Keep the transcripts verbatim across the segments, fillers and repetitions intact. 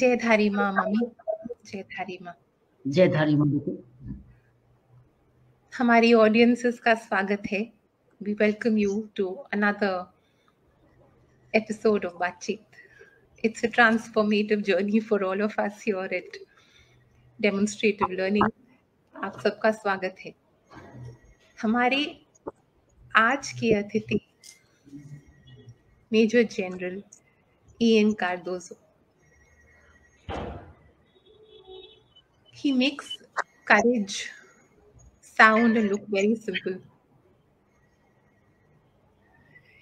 जय धारी माँ मम्मी, जय धारी माँ, जय धारी माँ। हमारी ऑडियंसेस का स्वागत है। We welcome you to another episode of Baatcheet. It's a transformative journey for all of us here at Demonstrative Learning. आप सबका स्वागत है। हमारे आज की अतिथि major general Ian Cardozo. He makes courage sound and look very simple.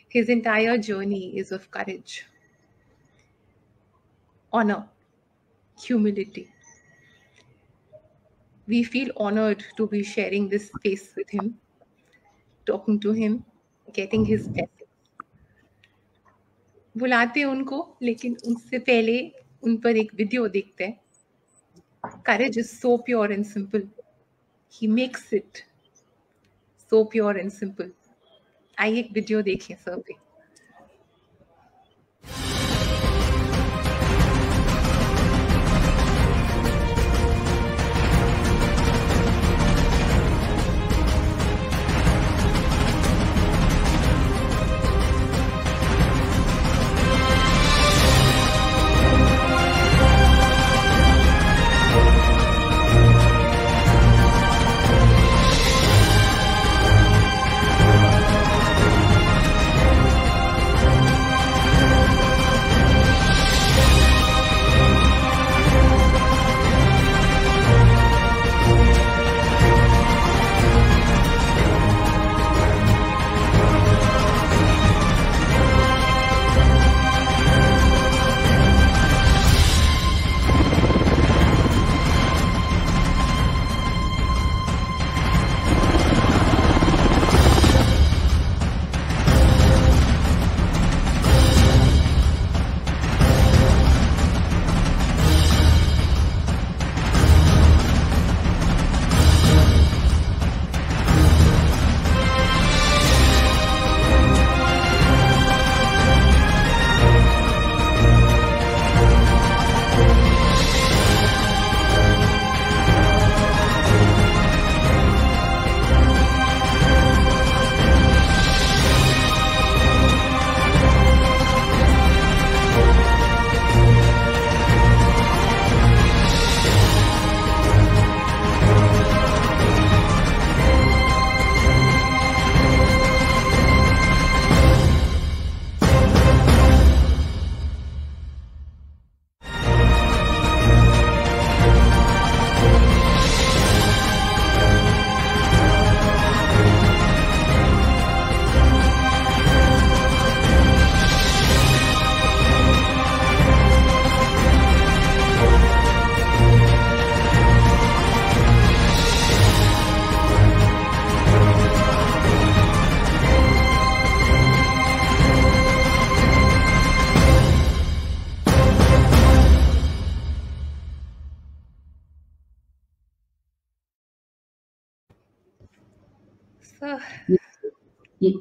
His entire journey is of courage, honor, humility. We feel honored to be sharing this space with him, talking to him, getting his blessing. बुलाते उनको, लेकिन उनसे पहले उन पर एक video देखते हैं। Courage is so pure and simple. He makes it so pure and simple. आइए एक वीडियो देखें सर पे।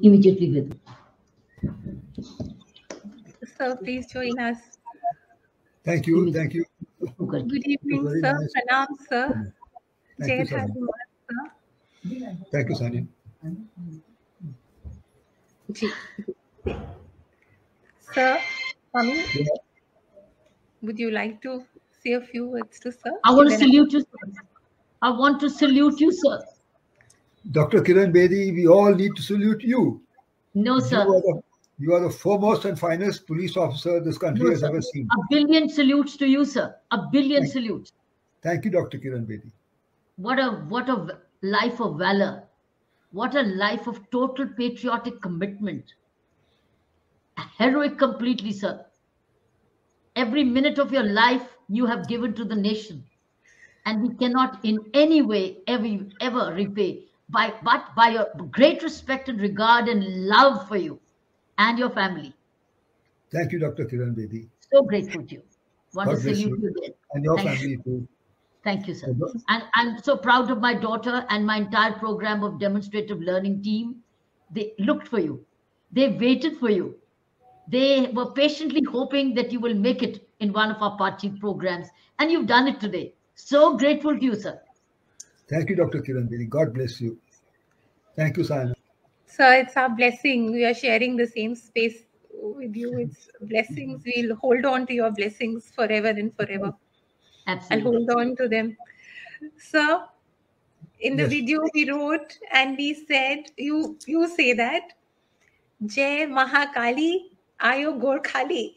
Immediately with sir, please join us. Thank you, thank you. Good evening, sir. Nice. Pranam, sir. Thank Jai you, sir. Thank you, Sunit. Sir, Swami, would you like to say a few words to sir? I want to salute you, sir. I want to salute you, sir. Doctor Kiran Bedi, we all need to salute you. No, sir. You are the, you are the foremost and finest police officer this country no, has sir. ever seen. A billion salutes to you, sir. A billion Thank salutes. You. Thank you, Doctor Kiran Bedi. What a, what a life of valor. What a life of total patriotic commitment. Heroic completely, sir. Every minute of your life you have given to the nation. And we cannot in any way ever, ever repay. By, but by your great respect and regard and love for you and your family. Thank you, Doctor Kiran Bedi. So grateful to you. Want to salute you again. And your Thank family you. too. Thank you, sir. And I'm so proud of my daughter and my entire program of demonstrative learning team. They looked for you. They waited for you. They were patiently hoping that you will make it in one of our Baatcheet programs, and you've done it today. So grateful to you, sir. Thank you, Doctor Kiran Bedi. God bless you. Thank you, Simon. Sir, it's our blessing. We are sharing the same space with you. It's blessings. We'll hold on to your blessings forever and forever. Absolutely. And hold on to them. Sir, in the yes. video we wrote and we said, you, you say that, Jai Mahakali, Ayo Gorkhali.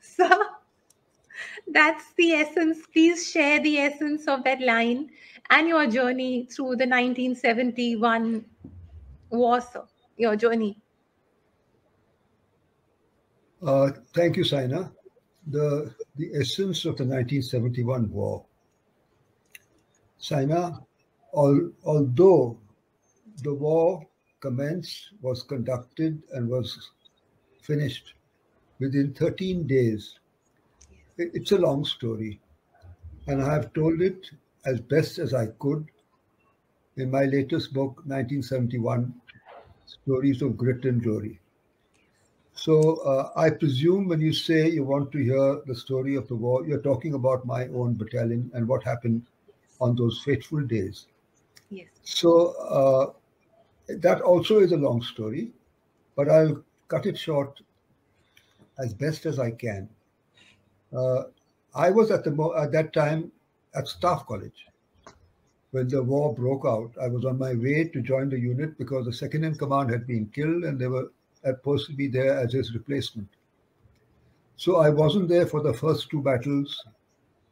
Sir, that's the essence. Please share the essence of that line and your journey through the nineteen seventy-one war, sir. Your journey. Uh, thank you, Saina. The, the essence of the nineteen seventy-one war. Saina, al although the war commenced, was conducted and was finished within thirteen days, it, it's a long story. And I have told it as best as I could in my latest book, nineteen seventy-one Stories of Grit and Glory. So uh, I presume when you say you want to hear the story of the war, you're talking about my own battalion and what happened on those fateful days. Yes. So uh, that also is a long story, but I'll cut it short as best as I can. Uh, I was at the mo at that time at Staff College. When the war broke out, I was on my way to join the unit because the second in command had been killed and they were supposed to be there as his replacement. So I wasn't there for the first two battles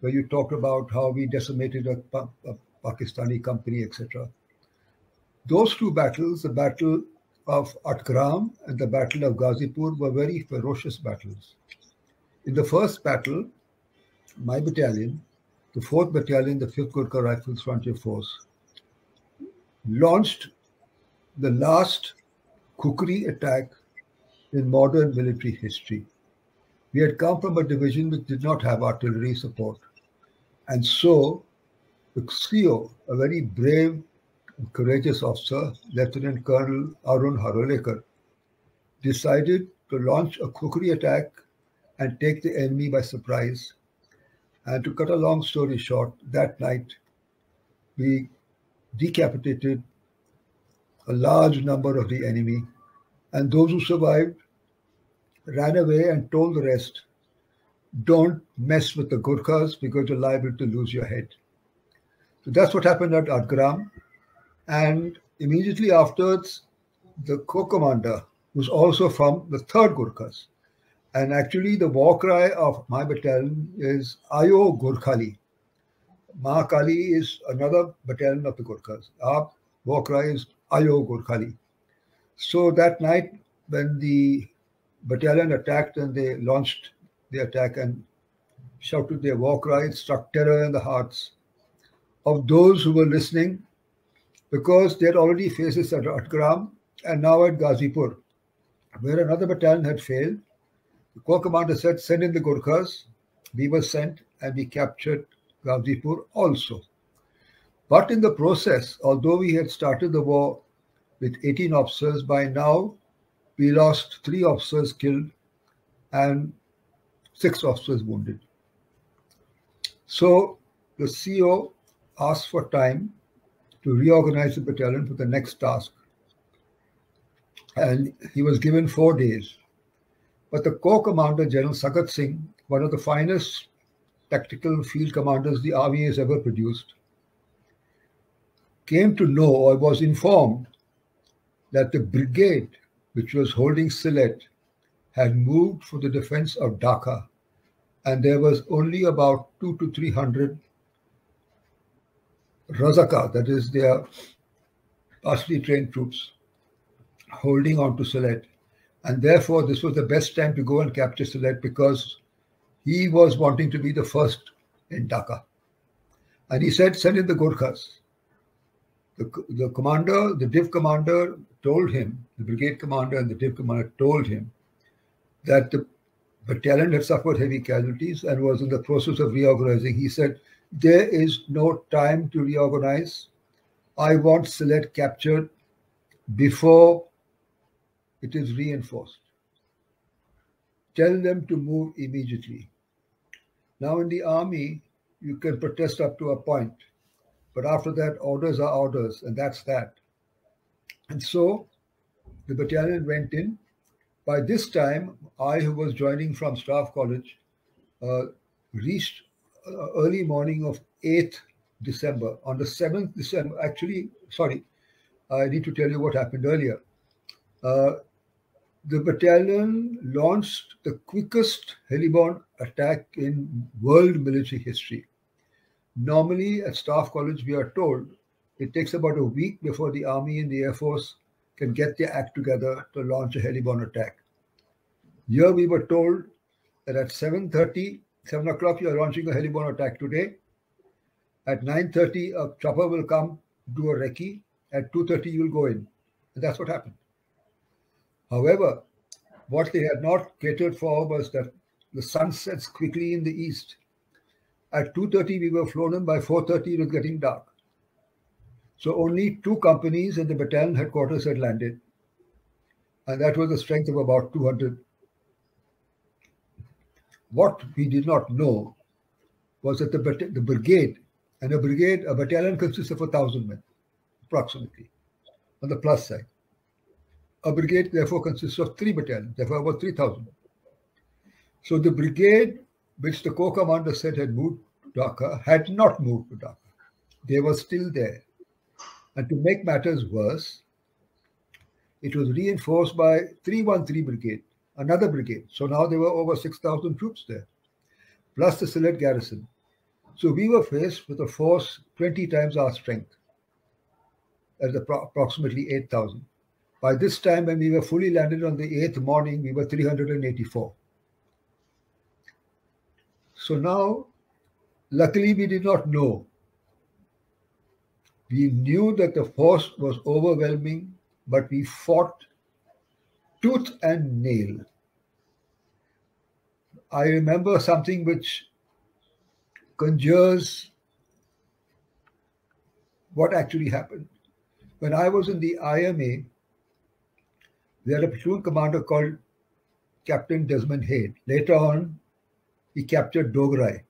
where you talked about how we decimated a, pa a Pakistani company, et cetera. Those two battles, the Battle of Atgram and the Battle of Ghazipur, were very ferocious battles. In the first battle, my battalion, the fourth Battalion, the fifth Gurkha Rifles Frontier Force, launched the last kukri attack in modern military history. We had come from a division which did not have artillery support. And so, C O, a very brave and courageous officer, Lieutenant Colonel Arun Harolekar, decided to launch a kukri attack and take the enemy by surprise. And to cut a long story short, that night, we decapitated a large number of the enemy. And those who survived ran away and told the rest, don't mess with the Gurkhas because you're liable to lose your head. So that's what happened at Atgram. And immediately afterwards, the co-commander was also from the third Gurkhas. And actually, the war cry of my battalion is Ayo Gorkhali. Mahakali is another battalion of the Gurkhas. Our war cry is Ayo Gorkhali. So that night, when the battalion attacked and they launched the attack and shouted their war cry, it struck terror in the hearts of those who were listening, because they had already faced this at Atgram and now at Ghazipur, where another battalion had failed. The Corps Commander said, send in the Gurkhas. We were sent and we captured Ghazipur also. But in the process, although we had started the war with eighteen officers, by now we lost three officers killed and six officers wounded. So the C O asked for time to reorganize the battalion for the next task. And he was given four days. But the Corps Commander, General Sagat Singh, one of the finest tactical field commanders the Army has ever produced, came to know or was informed that the brigade which was holding Sylhet had moved for the defense of Dhaka, and there was only about two to three hundred Razaka, that is their partially trained troops, holding on to Sylhet. And therefore, this was the best time to go and capture Sylhet, because he was wanting to be the first in Dhaka. And he said, send in the Gurkhas. The, the commander, the div commander told him, the brigade commander and the div commander told him that the battalion had suffered heavy casualties and was in the process of reorganizing. He said, there is no time to reorganize. I want Sylhet captured before it is reinforced. Tell them to move immediately. Now in the army, you can protest up to a point, but after that, orders are orders, and that's that. And so the battalion went in. By this time, I, who was joining from Staff College, uh, reached uh, early morning of eighth December. On the seventh December, actually, sorry, I need to tell you what happened earlier. Uh, the battalion launched the quickest heli-borne attack in world military history. Normally, at Staff College, we are told it takes about a week before the Army and the Air Force can get their act together to launch a heli-borne attack. Here we were told that at seven thirty, seven o'clock, you are launching a heli-borne attack today. At nine thirty, a chopper will come, do a recce. At two thirty, you will go in. And that's what happened. However, what they had not catered for was that the sun sets quickly in the east. At two thirty, we were flown in. By four thirty, it was getting dark. So only two companies in the battalion headquarters had landed. And that was a strength of about two hundred. What we did not know was that the, the brigade, and a brigade, a battalion consists of one thousand men, approximately, on the plus side. A brigade, therefore, consists of three battalions, therefore about three thousand. So the brigade, which the corps commander said had moved to Dhaka, had not moved to Dhaka. They were still there. And to make matters worse, it was reinforced by three one three Brigade, another brigade. So now there were over six thousand troops there, plus the Sylhet garrison. So we were faced with a force twenty times our strength, at approximately eight thousand. By this time, when we were fully landed on the eighth morning, we were three hundred eighty-four. So now, luckily, we did not know. We knew that the force was overwhelming, but we fought tooth and nail. I remember something which conjures what actually happened. When I was in the I M A, we had a platoon commander called Captain Desmond Haid. Later on, he captured Dogra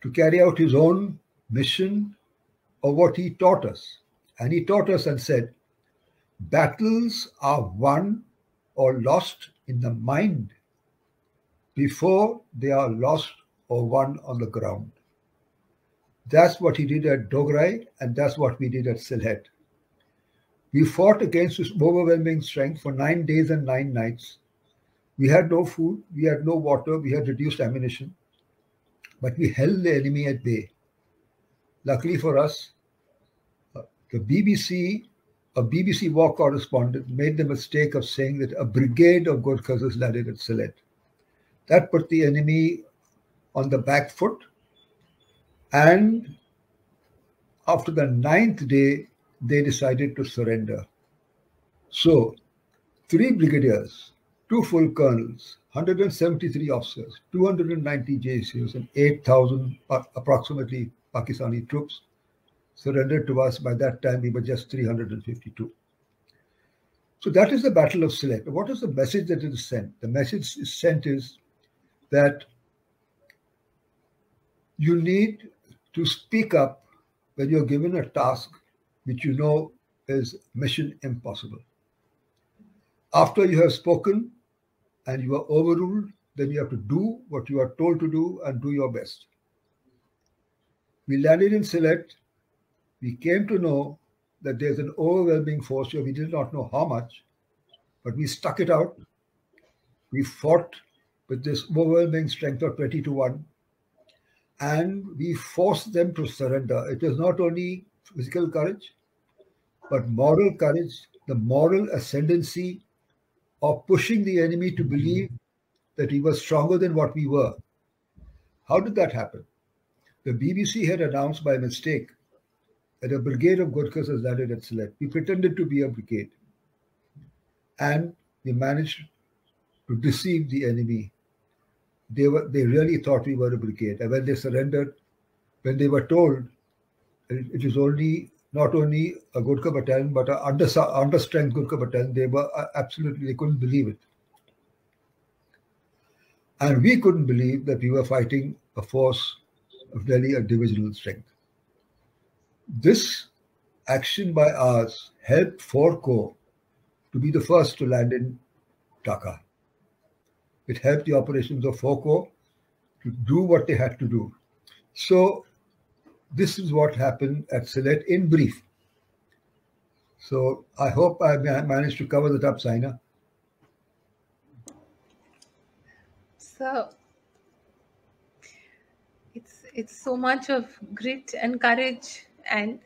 to carry out his own mission of what he taught us. And he taught us and said, battles are won or lost in the mind before they are lost or won on the ground. That's what he did at Dogra, and that's what we did at Sylhet. We fought against this overwhelming strength for nine days and nine nights. We had no food, we had no water, we had reduced ammunition, but we held the enemy at bay. Luckily for us, the B B C, a B B C war correspondent, made the mistake of saying that a brigade of Gurkhas is landed at Sylhet. That put the enemy on the back foot. And after the ninth day, they decided to surrender. So, three brigadiers, two full colonels, one hundred seventy-three officers, two hundred ninety J C Os, and eight thousand approximately Pakistani troops surrendered to us. By that time, we were just three hundred fifty-two. So that is the Battle of Sylhet. What is the message that is sent? The message is sent is that you need to speak up when you're given a task which you know is mission impossible. After you have spoken and you are overruled, then you have to do what you are told to do and do your best. We landed in Sylhet. We came to know that there's an overwhelming force here. We did not know how much, but we stuck it out. We fought with this overwhelming strength of twenty to one, and we forced them to surrender. It was not only physical courage, but moral courage, the moral ascendancy of pushing the enemy to believe that we were stronger than what we were. How did that happen? The B B C had announced by mistake that a brigade of Gurkhas has landed at Sylhet. We pretended to be a brigade. And we managed to deceive the enemy. They, were, they really thought we were a brigade. And when they surrendered, when they were told it is only, not only a Gurkha battalion, but an under, understrength Gurkha battalion, they were absolutely, they couldn't believe it. And we couldn't believe that we were fighting a force of nearly a divisional strength. This action by ours helped four corps to be the first to land in Taka. It helped the operations of four corps to do what they had to do. So this is what happened at Sylhet in brief. So I hope I managed to cover that up, Saina. So it's, it's so much of grit and courage, and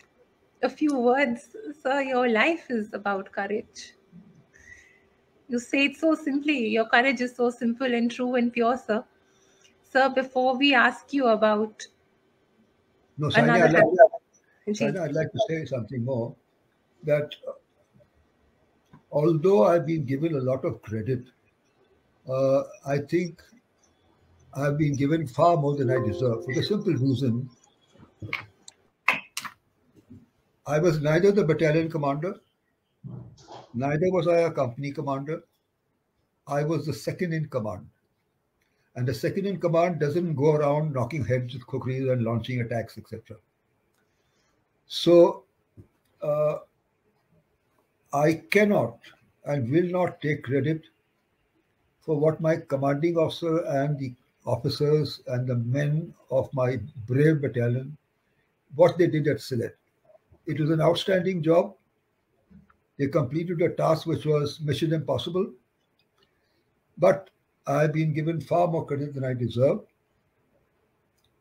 a few words. Sir, your life is about courage. You say it so simply. Your courage is so simple and true and pure, sir. Sir, before we ask you about... No, Saina, I'd, like, Saina, I'd like to say something more. That although I've been given a lot of credit, uh, I think I've been given far more than I deserve, for the simple reason I was neither the battalion commander, neither was I a company commander. I was the second in command. And the second in command doesn't go around knocking heads with kukris and launching attacks, et cetera. So uh, I cannot and will not take credit for what my commanding officer and the officers and the men of my brave battalion, what they did at Sylhet. It was an outstanding job. They completed a task which was mission impossible. But I have been given far more credit than I deserve.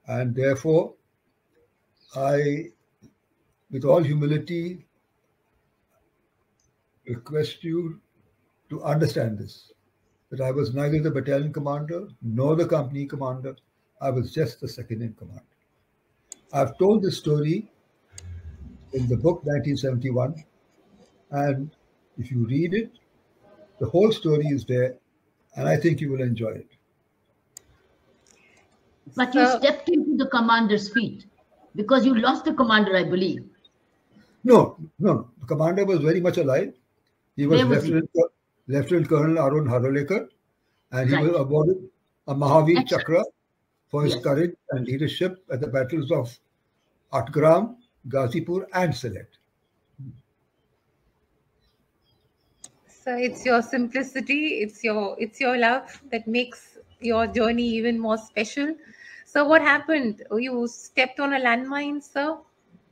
And therefore, I, with all humility, request you to understand this, that I was neither the battalion commander nor the company commander. I was just the second in command. I've told this story in the book nineteen seventy-one, and if you read it, the whole story is there, and I think you will enjoy it. But you stepped into the commander's feet, because you lost the commander, I believe. No, no. The commander was very much alive. He was, was Lieutenant, he? Lieutenant Colonel Arun Harolekar, and he right. was awarded a Mahavir Excellent. Chakra for his yes. courage and leadership at the battles of Atgram, Ghazipur, and Sylhet. So it's your simplicity, it's your it's your love that makes your journey even more special. So what happened? You stepped on a landmine, sir.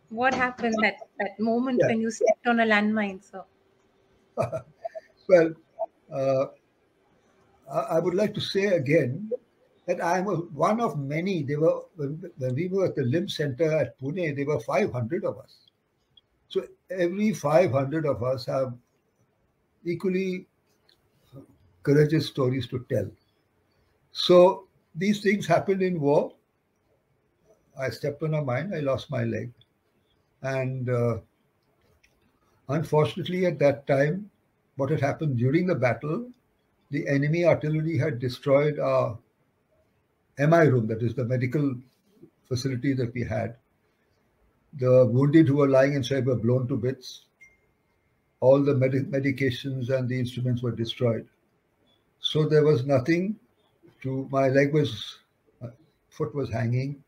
What happened that that moment yeah. when you stepped on a landmine, sir? Well, uh, I would like to say again that I am one of many. They were when we were at the Limb Center at Pune, there were five hundred of us. So every five hundred of us have equally courageous stories to tell. So these things happened in war. I stepped on a mine. I lost my leg. And uh, unfortunately, at that time, what had happened during the battle, the enemy artillery had destroyed our M I room, that is the medical facility that we had. The wounded who were lying inside were blown to bits. All the med medications and the instruments were destroyed. So there was nothing to, my leg was, my foot was hanging,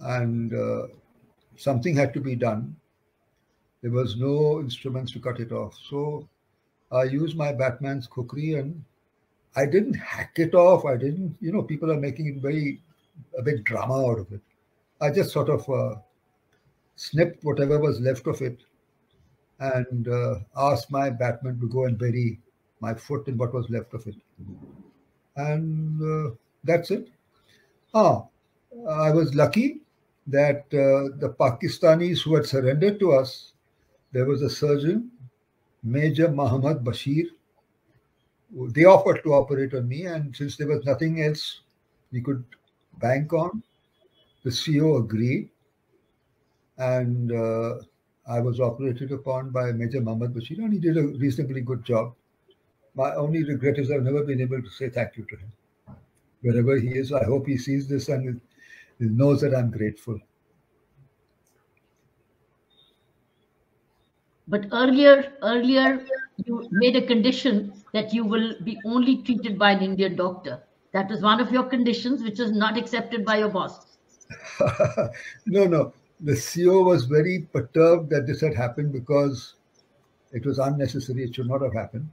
and uh, something had to be done. There was no instruments to cut it off. So I used my Batman's kukri, and I didn't hack it off. I didn't, you know, people are making it very, a big drama out of it. I just sort of uh, snipped whatever was left of it and uh, asked my Batman to go and bury my foot in what was left of it. And uh, that's it. Ah, I was lucky that uh, the Pakistanis who had surrendered to us, there was a surgeon, Major Muhammad Bashir. They offered to operate on me, and since there was nothing else we could bank on, the C O agreed, and uh, I was operated upon by Major Muhammad Bashir, and he did a reasonably good job. My only regret is I've never been able to say thank you to him. Wherever he is, I hope he sees this and he knows that I'm grateful. But earlier, earlier you made a condition that you will be only treated by an Indian doctor. That was one of your conditions, which was not accepted by your boss. No, no. The C O was very perturbed that this had happened because it was unnecessary. It should not have happened.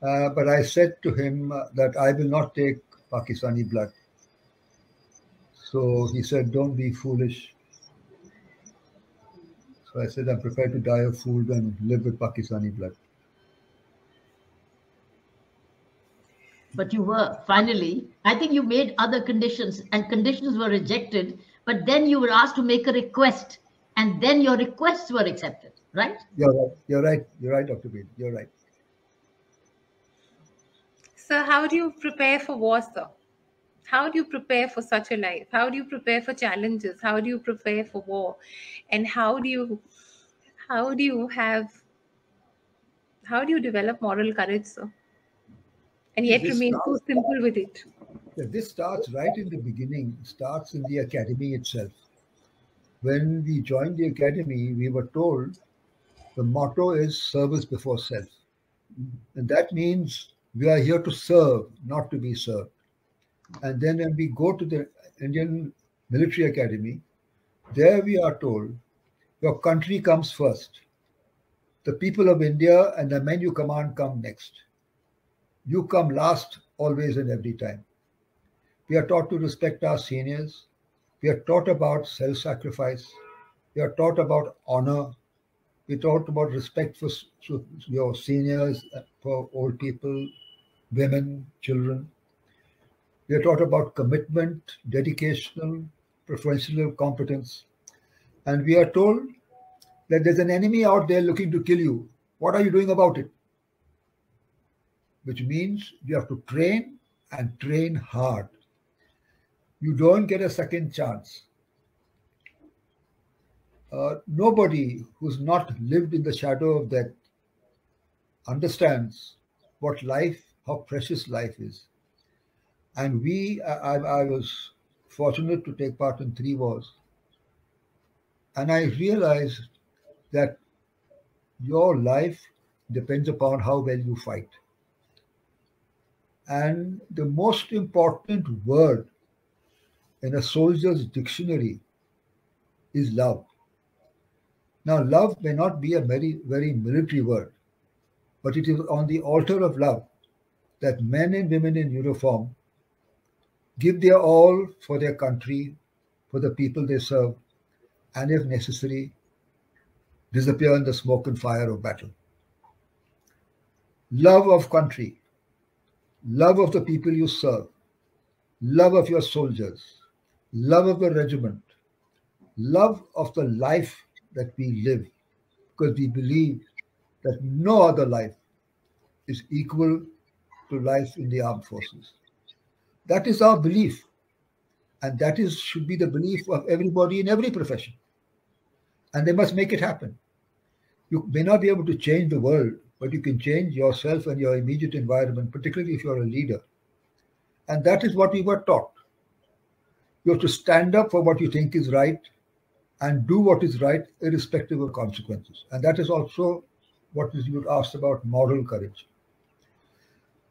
Uh, but I said to him uh, that I will not take Pakistani blood. So he said, don't be foolish. So I said, I'm prepared to die a fool than live with Pakistani blood. But you were, finally, I think you made other conditions and conditions were rejected, but then you were asked to make a request and then your requests were accepted, right? You're right. You're right. You're right, Doctor Bedi. You're right. So how do you prepare for war, sir? How do you prepare for such a life? How do you prepare for challenges? How do you prepare for war? And how do you, how do you have, how do you develop moral courage, sir? And yet remain so simple with it. This starts right in the beginning, starts in the academy itself. When we joined the academy, we were told the motto is service before self. And that means we are here to serve, not to be served. And then when we go to the Indian Military Academy, there we are told, your country comes first. The people of India and the men you command come next. You come last always and every time. We are taught to respect our seniors. We are taught about self-sacrifice. We are taught about honor. We are taught about respect for your seniors, for old people, women, children. We are taught about commitment, dedication, professional competence. And we are told that there's an enemy out there looking to kill you. What are you doing about it? Which means you have to train and train hard. You don't get a second chance. Uh, nobody who's not lived in the shadow of death understands what life, how precious life is. And we, I, I was fortunate to take part in three wars. And I realized that your life depends upon how well you fight. And the most important word in a soldier's dictionary is love. Now, love may not be a very, very military word, but it is on the altar of love that men and women in uniform give their all for their country, for the people they serve, and if necessary, disappear in the smoke and fire of battle. Love of country. Love of the people you serve, love of your soldiers, love of the regiment, love of the life that we live, because we believe that no other life is equal to life in the armed forces. That is our belief, and that is should be the belief of everybody in every profession, and they must make it happen. You may not be able to change the world, but you can change yourself and your immediate environment, particularly if you're a leader. And that is what we were taught. You have to stand up for what you think is right and do what is right, irrespective of consequences. And that is also what you had asked about moral courage.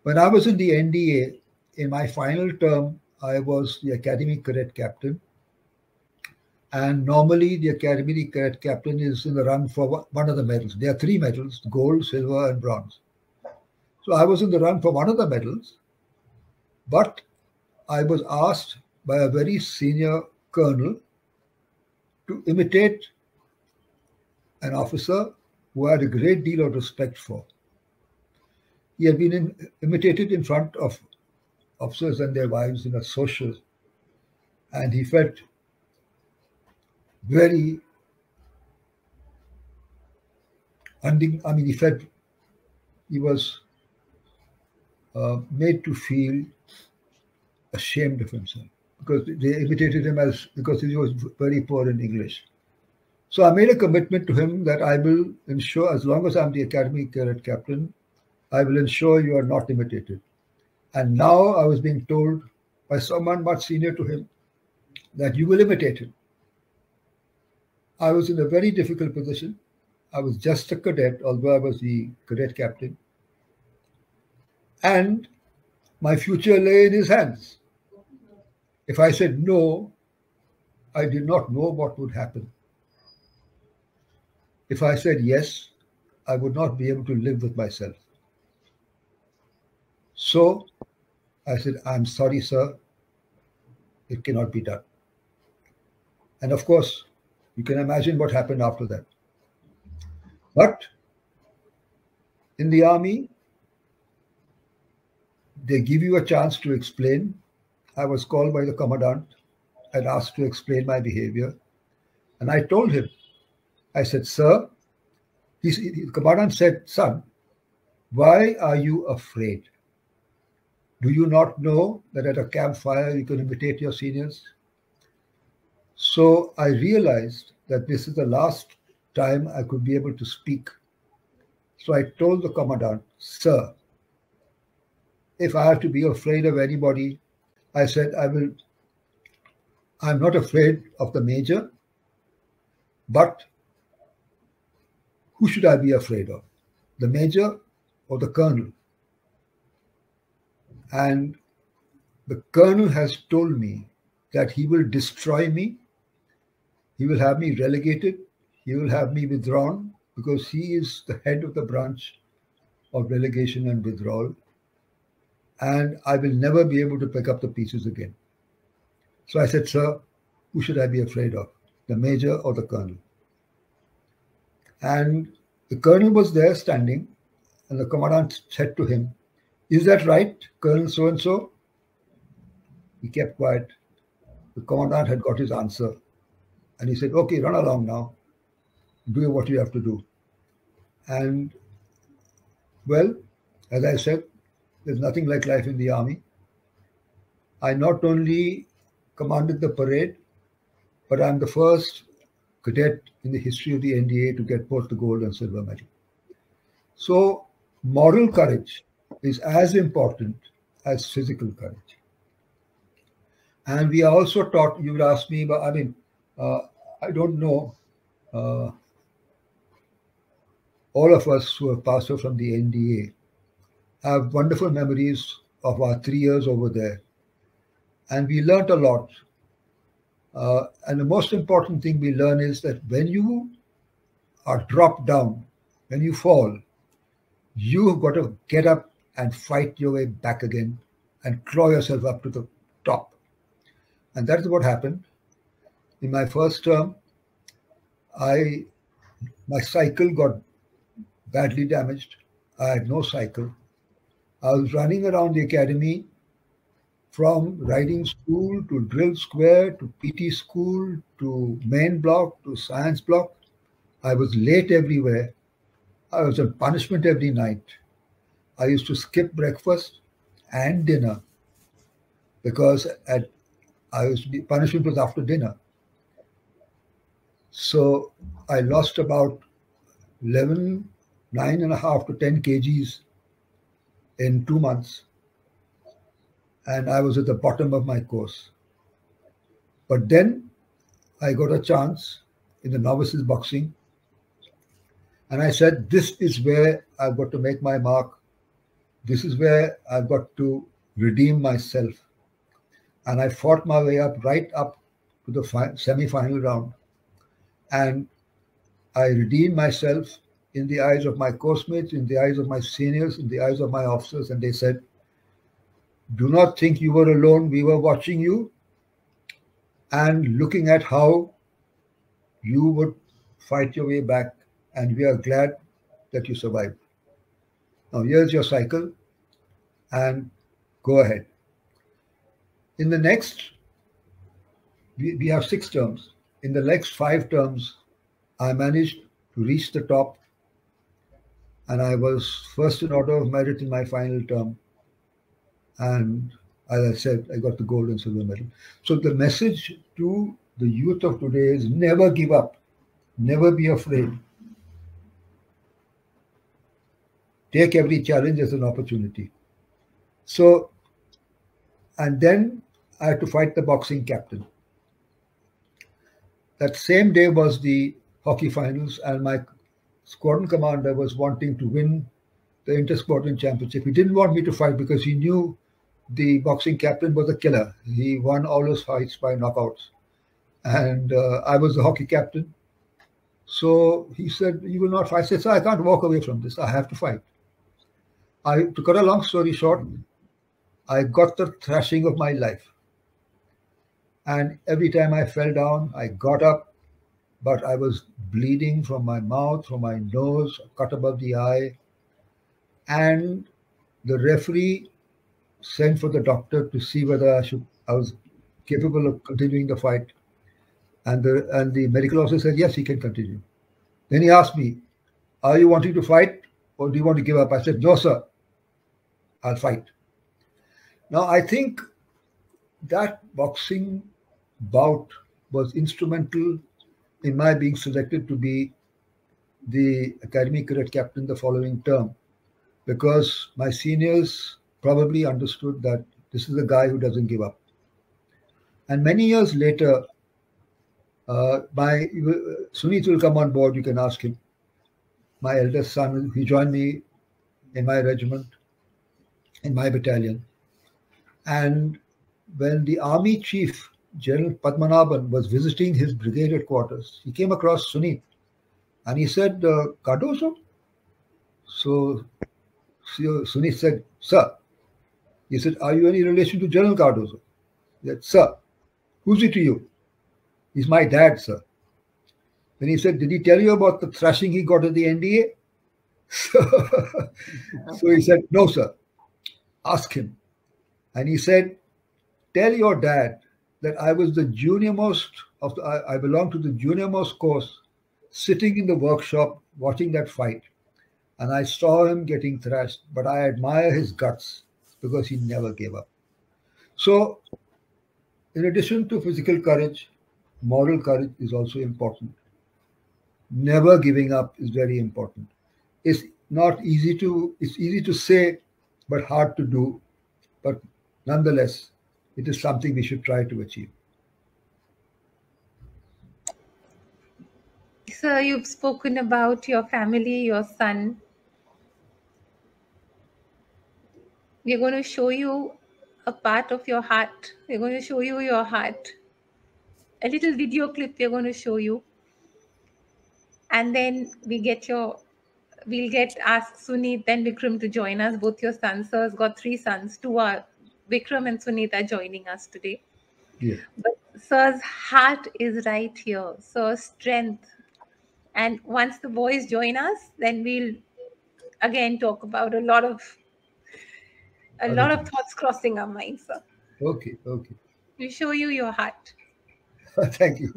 When I was in the N D A, in my final term, I was the Academy Cadet Captain. And normally the Academy Cadet Captain is in the run for one of the medals. There are three medals, gold, silver, and bronze. So I was in the run for one of the medals, but I was asked by a very senior colonel to imitate an officer who I had a great deal of respect for. He had been in, imitated in front of officers and their wives in a social, and he felt very, I mean, he felt he was uh, made to feel ashamed of himself because they imitated him as because he was very poor in English. So I made a commitment to him that I will ensure, as long as I'm the Academy Cadet Captain, I will ensure you are not imitated. And now I was being told by someone much senior to him that you will imitate him. I was in a very difficult position. I was just a cadet, although I was the cadet captain. And My future lay in his hands. If I said no, I did not know what would happen. If I said yes, I would not be able to live with myself. So I said, I'm sorry, sir, it cannot be done. And of course, you can imagine what happened after that. But in the army, they give you a chance to explain. I was called by the commandant and asked to explain my behavior. And I told him, I said, sir, he, the commandant said, son, why are you afraid? Do you not know that at a campfire you can imitate your seniors? So I realized that this is the last time I could be able to speak. So I told the commandant, sir, if I have to be afraid of anybody, I said, I will, I'm not afraid of the major, but who should I be afraid of? The major or the colonel? And the colonel has told me that he will destroy me. He will have me relegated. He will have me withdrawn because he is the head of the branch of relegation and withdrawal. And I will never be able to pick up the pieces again. So I said, sir, who should I be afraid of? The major or the colonel? And the colonel was there standing, and the commandant said to him, is that right, Colonel so-and-so? He kept quiet. The commandant had got his answer. And he said, okay, run along now. Do what you have to do. And, well, as I said, there's nothing like life in the army. I not only commanded the parade, but I'm the first cadet in the history of the N D A to get both the gold and silver medal. So moral courage is as important as physical courage. And we are also taught, you would ask me, but I mean, uh, I don't know uh, all of us who have passed out from the N D A have wonderful memories of our three years over there. And we learnt a lot. Uh, and the most important thing we learn is that when you are dropped down, when you fall, you've got to get up and fight your way back again and claw yourself up to the top. And that's what happened. In my first term, I, my cycle got badly damaged. I had no cycle. I was running around the academy from riding school to drill square to P T school to main block to science block. I was late everywhere. I was on punishment every night. I used to skip breakfast and dinner because at, I used to be, punishment was after dinner. So I lost about eleven, nine and a half to ten kgs in two months. And I was at the bottom of my course. But then I got a chance in the novices boxing. And I said, this is where I've got to make my mark. This is where I've got to redeem myself. And I fought my way up, right up to the semi-final round. And I redeemed myself in the eyes of my course mates, in the eyes of my seniors, in the eyes of my officers. And they said, do not think you were alone. We were watching you and looking at how you would fight your way back. And we are glad that you survived. Now, here's your cycle and go ahead. In the next, we, we have six terms. In the next five terms, I managed to reach the top. And I was first in order of merit in my final term. And as I said, I got the gold and silver medal. So the message to the youth of today is never give up. Never be afraid. Take every challenge as an opportunity. So, and then I had to fight the boxing captain. That same day was the hockey finals, and my squadron commander was wanting to win the inter-squadron championship. He didn't want me to fight because he knew the boxing captain was a killer. He won all his fights by knockouts. And uh, I was the hockey captain. So he said, you will not fight. I said, sir, I can't walk away from this. I have to fight. I, to cut a long story short, I got the thrashing of my life. And every time I fell down, I got up, but I was bleeding from my mouth, from my nose, cut above the eye. And the referee sent for the doctor to see whether I should, I was capable of continuing the fight. And the, and the medical officer said, yes, he can continue. Then he asked me, are you wanting to fight or do you want to give up? I said, no, sir, I'll fight. Now, I think that boxing bout was instrumental in my being selected to be the academy cadet captain the following term, because my seniors probably understood that this is a guy who doesn't give up. And many years later, Uh, my Sunit will come on board, you can ask him. My eldest son, he joined me in my regiment, in my battalion. And when the army chief, General Padmanabhan, was visiting his brigade headquarters, he came across Sunit and he said, uh, Cardozo? So, so Sunit said, sir. He said, are you any relation to General Cardozo? He said, sir, who's he to you? He's my dad, sir. Then he said, did he tell you about the thrashing he got at the N D A? So, so he said, no, sir. Ask him. And he said, tell your dad that I was the junior most, of the, I, I belonged to the junior most course, sitting in the workshop, watching that fight. And I saw him getting thrashed, but I admire his guts because he never gave up. So in addition to physical courage, moral courage is also important. Never giving up is very important. It's not easy to, it's easy to say, but hard to do. But nonetheless, it is something we should try to achieve. Sir, you've spoken about your family, your son. We're going to show you a part of your heart. We're going to show you your heart. A little video clip we're going to show you, and then we get your, we'll get asked Sunit and Vikram to join us. Both your sons, sir's got three sons. Two are, Vikram and Sunit are joining us today. Yeah. But sir's heart is right here, sir's strength. And once the boys join us, then we'll again talk about a lot of, a lot of thoughts crossing our minds, sir. Okay, okay. We'll show you your heart. Thank you.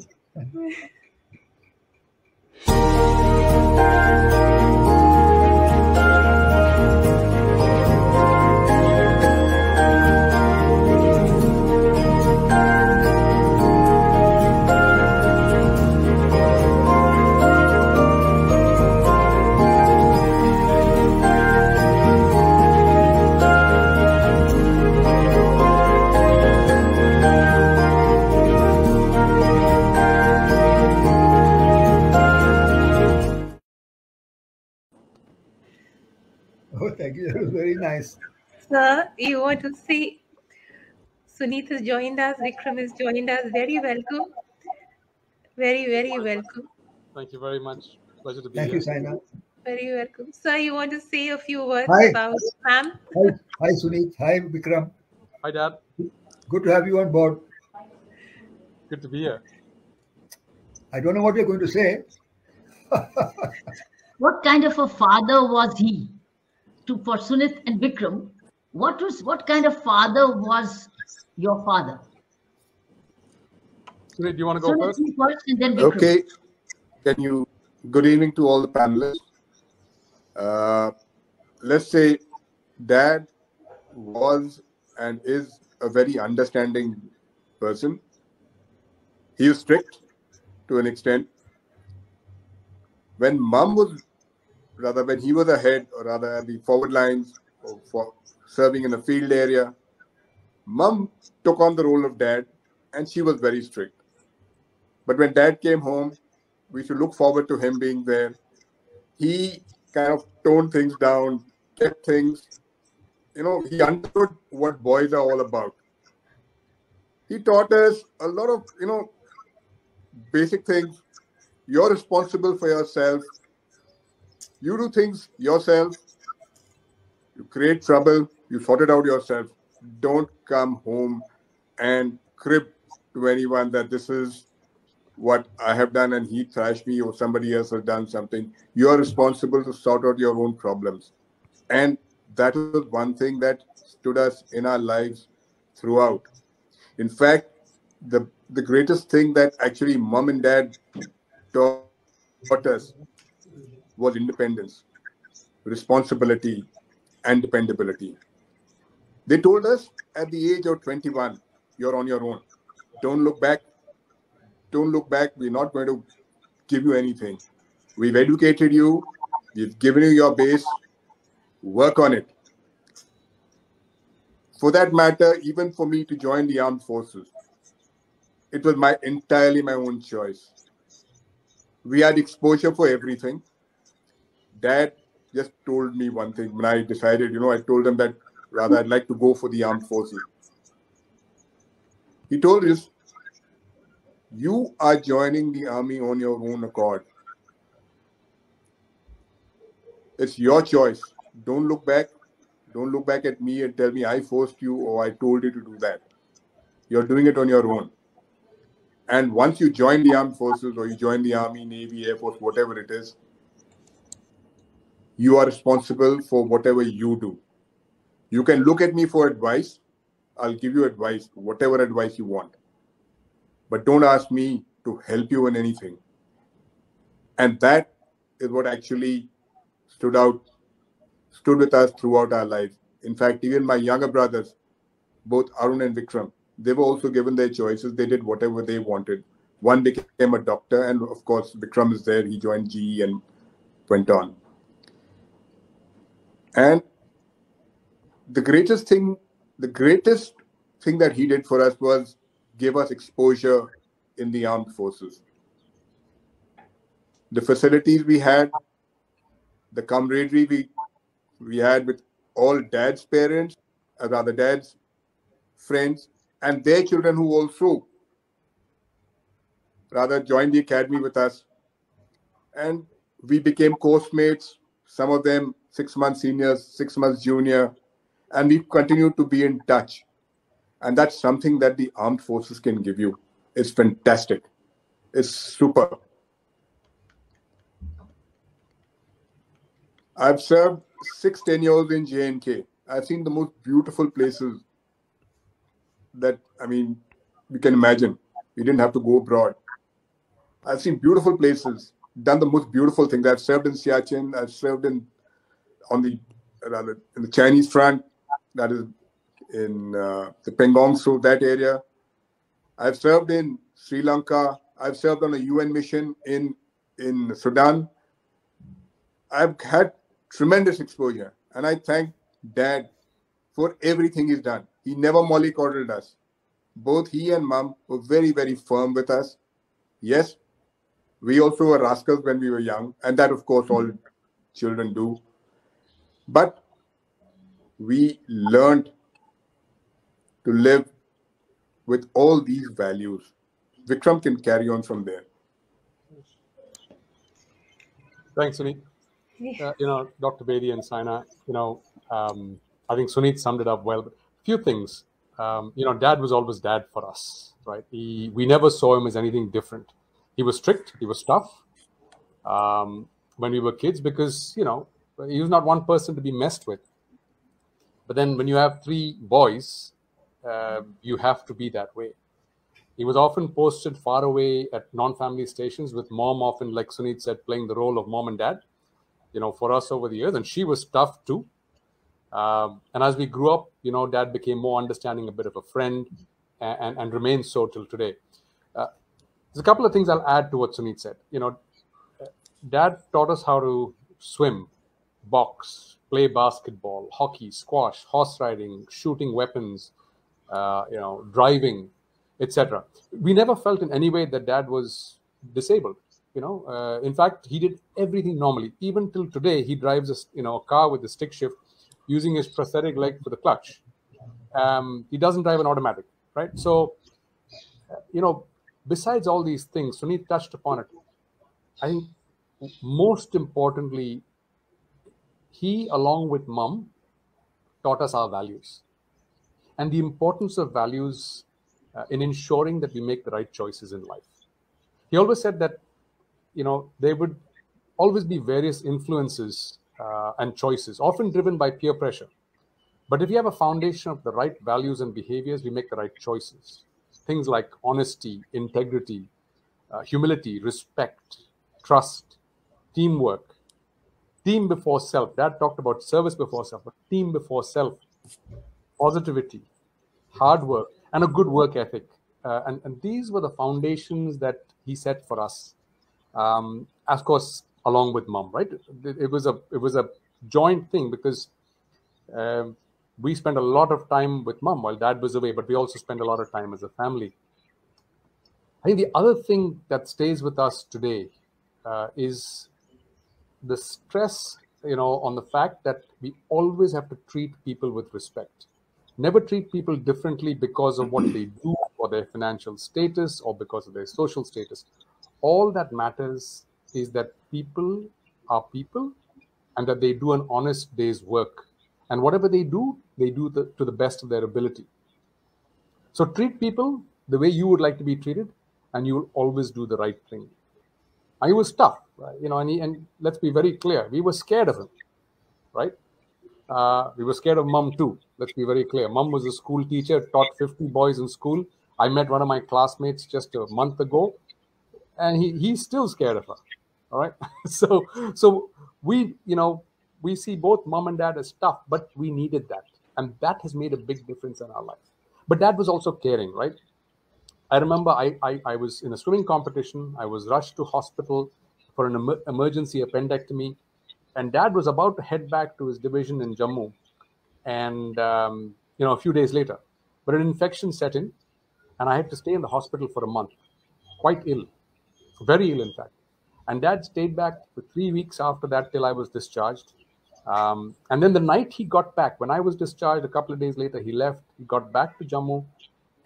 It was very nice. Sir, you want to see, Sunit has joined us, Vikram has joined us. Very welcome. Very, very welcome. Thank you very much. Pleasure to be Thank here. Thank you, Saina. Very welcome. Sir, you want to say a few words Hi. about ma'am? Hi. Hi, Sunit. Hi, Vikram. Hi, Dad. Good to have you on board. Good to be here. I don't know what you're going to say. What kind of a father was he? To for Sunit and Vikram, what was what kind of father was your father? Sunit, do you want to go Sunit first? first and then Vikram. Okay. Can you? Good evening to all the panelists. Uh, let's say, Dad was and is a very understanding person. He was strict to an extent. When Mom was rather when he was ahead, or rather at the forward lines, or for serving in the field area, Mum took on the role of Dad, and she was very strict. But when Dad came home, we should look forward to him being there. He kind of toned things down, kept things you know, he understood what boys are all about. He taught us a lot of, you know, basic things. You're responsible for yourself. You do things yourself. You create trouble. You sort it out yourself. Don't come home and crib to anyone that this is what I have done and he thrashed me or somebody else has done something. You are responsible to sort out your own problems. And that was one thing that stood us in our lives throughout. In fact, the, the greatest thing that actually mom and dad taught us was independence, responsibility, and dependability. They told us at the age of twenty-one, you're on your own. Don't look back. Don't look back. We're not going to give you anything. We've educated you. We've given you your base. Work on it. For that matter, even for me to join the armed forces, it was my entirely my own choice. We had exposure for everything. Dad just told me one thing when I decided, you know, I told him that rather I'd like to go for the armed forces. He told us, you are joining the army on your own accord. It's your choice. Don't look back. Don't look back at me and tell me I forced you or I told you to do that. You're doing it on your own. And once you join the armed forces or you join the army, navy, air force, whatever it is, you are responsible for whatever you do. You can look at me for advice. I'll give you advice, whatever advice you want. But don't ask me to help you in anything. And that is what actually stood out, stood with us throughout our lives. In fact, even my younger brothers, both Arun and Vikram, they were also given their choices. They did whatever they wanted. One became a doctor, and of course, Vikram is there. He joined G E and went on. And the greatest thing, the greatest thing that he did for us was give us exposure in the armed forces. The facilities we had, the camaraderie we we had with all dad's parents, or rather dad's friends, and their children who also rather joined the academy with us. And we became course mates, some of them six months seniors, six months junior, and we continued to be in touch. And that's something that the armed forces can give you. It's fantastic. It's super. I've served six tenures in J and K. I've seen the most beautiful places that, I mean, you can imagine. You didn't have to go abroad. I've seen beautiful places, done the most beautiful things. I've served in Siachen. I've served in on the, rather, in the Chinese front, that is in uh, the Pangong, so that area. I've served in Sri Lanka. I've served on a U N mission in, in Sudan. I've had tremendous exposure. And I thank Dad for everything he's done. He never mollycoddled us. Both he and Mom were very, very firm with us. Yes, we also were rascals when we were young. And that, of course, all children do. But we learned to live with all these values. Vikram can carry on from there. Thanks, Sunit. Uh, you know, Doctor Bedi and Saina, you know, um, I think Sunit summed it up well. But a few things. Um, you know, Dad was always Dad for us, right? He, we never saw him as anything different. He was strict. He was tough um, when we were kids because, you know, he was not one person to be messed with. But then when you have three boys, uh, you have to be that way. He was often posted far away at non-family stations with Mom, often, like Sunit said, playing the role of Mom and Dad, you know, for us over the years. And she was tough too. Um, and as we grew up, you know, Dad became more understanding, a bit of a friend, and, and, and remains so till today. Uh, there's a couple of things I'll add to what Sunit said. You know, Dad taught us how to swim, box, play basketball, hockey, squash, horse riding, shooting weapons, uh, you know, driving, et cetera. We never felt in any way that Dad was disabled. You know, uh, in fact, he did everything normally. Even till today, he drives a, you know, a car with a stick shift using his prosthetic leg for the clutch. Um, he doesn't drive an automatic, right? So, you know, besides all these things, Sunit touched upon it. I think most importantly, he, along with Mum, taught us our values and the importance of values uh, in ensuring that we make the right choices in life. He always said that, you know, there would always be various influences uh, and choices, often driven by peer pressure. But if you have a foundation of the right values and behaviors, we make the right choices. Things like honesty, integrity, uh, humility, respect, trust, teamwork, team before self. Dad talked about service before self, but team before self, positivity, hard work, and a good work ethic. Uh, and, and these were the foundations that he set for us, um, of course, along with Mum, right? It, it, was a, it was a joint thing because uh, we spent a lot of time with Mum while Dad was away, but we also spent a lot of time as a family. I think the other thing that stays with us today uh, is the stress, you know, on the fact that we always have to treat people with respect. Never treat people differently because of what they do or their financial status or because of their social status. All that matters is that people are people and that they do an honest day's work. And whatever they do, they do the, to the best of their ability. So treat people the way you would like to be treated and you will always do the right thing. And he was tough, right? You know, and, he, and let's be very clear, we were scared of him, right? Uh, we were scared of Mum too. Let's be very clear. Mum was a school teacher, taught fifty boys in school. I met one of my classmates just a month ago, and he he's still scared of her. All right. So so we you know we see both Mum and Dad as tough, but we needed that, and that has made a big difference in our life. But Dad was also caring, right? I remember I I, I was in a swimming competition. I was rushed to hospital for an em emergency appendectomy. And Dad was about to head back to his division in Jammu, and um, you know, a few days later, but an infection set in, and I had to stay in the hospital for a month, quite ill, very ill in fact. And Dad stayed back for three weeks after that till I was discharged. Um, and then the night he got back, when I was discharged, a couple of days later, he left. He got back to Jammu,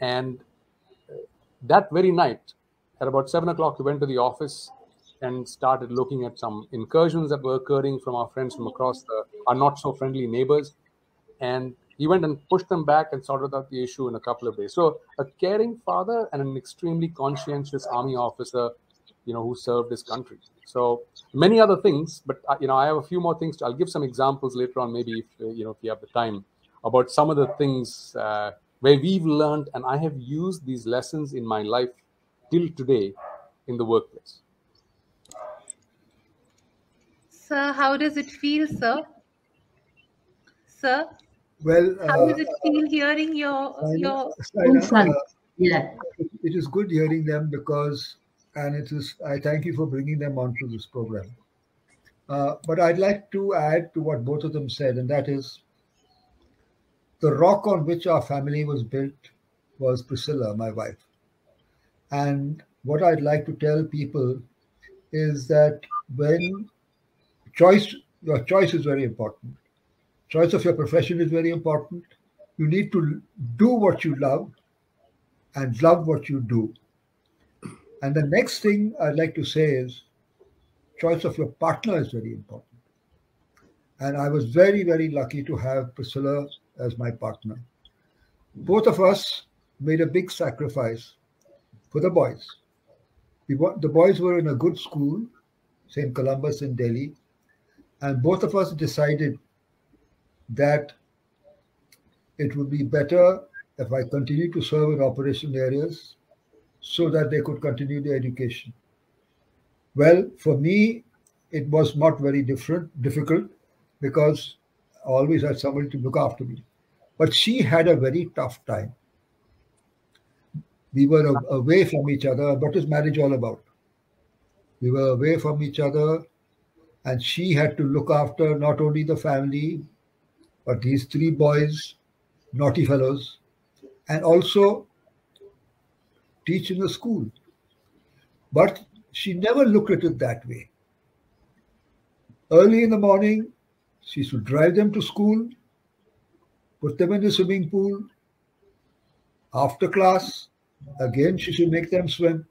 and that very night, at about seven o'clock, he went to the office and started looking at some incursions that were occurring from our friends from across the, our not-so-friendly neighbors. And he went and pushed them back and sorted out the issue in a couple of days. So a caring father and an extremely conscientious army officer, you know, who served his country. So many other things, but, you know, I have a few more things. To, I'll give some examples later on, maybe, if, you know, if you have the time, about some of the things uh, where we've learned, and I have used these lessons in my life till today in the workplace. Sir, how does it feel, sir? Sir? Well, uh, how does it feel hearing your, Raina, your Raina, son? Uh, yeah. It, it is good hearing them because, and it is, I thank you for bringing them onto this program. Uh, but I'd like to add to what both of them said, and that is the rock on which our family was built was Priscilla, my wife. And what I'd like to tell people is that when Choice, your choice is very important. Choice of your profession is very important. You need to do what you love and love what you do. And the next thing I'd like to say is choice of your partner is very important. And I was very, very lucky to have Priscilla as my partner. Both of us made a big sacrifice for the boys. We, the boys were in a good school, Saint Columbus in Delhi. And both of us decided that it would be better if I continued to serve in operational areas so that they could continue their education. Well, for me, it was not very different, difficult because I always had somebody to look after me. But she had a very tough time. We were away from each other. What is marriage all about? We were away from each other. And she had to look after not only the family, but these three boys, naughty fellows, and also teach in the school. But she never looked at it that way. Early in the morning, she used to drive them to school. put them in the swimming pool. After class, again, she should make them swim.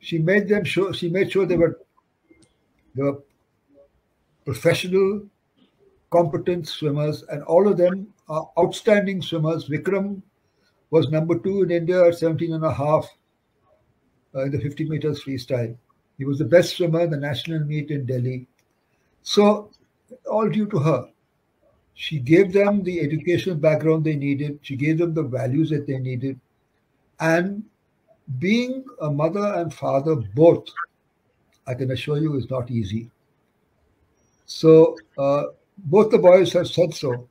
She made them sure, she made sure they were, they were professional, competent swimmers, and all of them are outstanding swimmers. Vikram was number two in India at seventeen and a half uh, in the fifty meters freestyle. He was the best swimmer in the national meet in Delhi. So, all due to her. She gave them the educational background they needed. She gave them the values that they needed. And being a mother and father both, I can assure you, is not easy. So, uh, both the boys have said so.